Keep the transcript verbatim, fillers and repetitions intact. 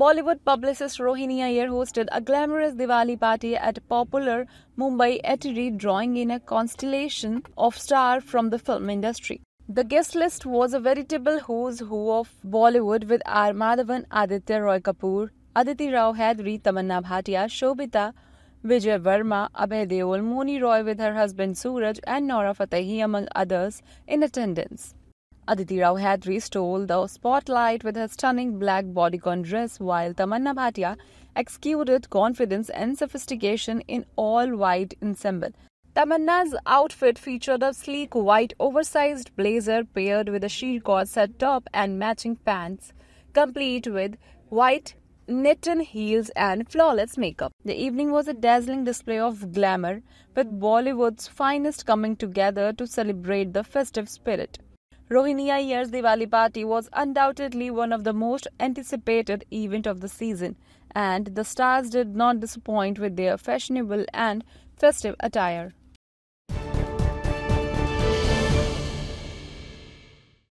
Bollywood publicist Rohini Iyer hosted a glamorous Diwali party at a popular Mumbai eatery, drawing in a constellation of stars from the film industry. The guest list was a veritable who's who of Bollywood, with R. Madhavan, Aditya Roy Kapur, Aditi Rao Hydari, Tamannaah Bhatia, Shobita, Vijay Verma, Abhay Deol, Moni Roy with her husband Suraj, and Nora Fatehi, among others, in attendance. Aditi Rao Hydari stole the spotlight with her stunning black bodycon dress, while Tamannaah Bhatia exuded confidence and sophistication in all-white ensemble. Tamannah's outfit featured a sleek white oversized blazer paired with a sheer corset top and matching pants, complete with white knit-in heels and flawless makeup. The evening was a dazzling display of glamour, with Bollywood's finest coming together to celebrate the festive spirit. Rohini Iyer's Diwali party was undoubtedly one of the most anticipated events of the season, and the stars did not disappoint with their fashionable and festive attire.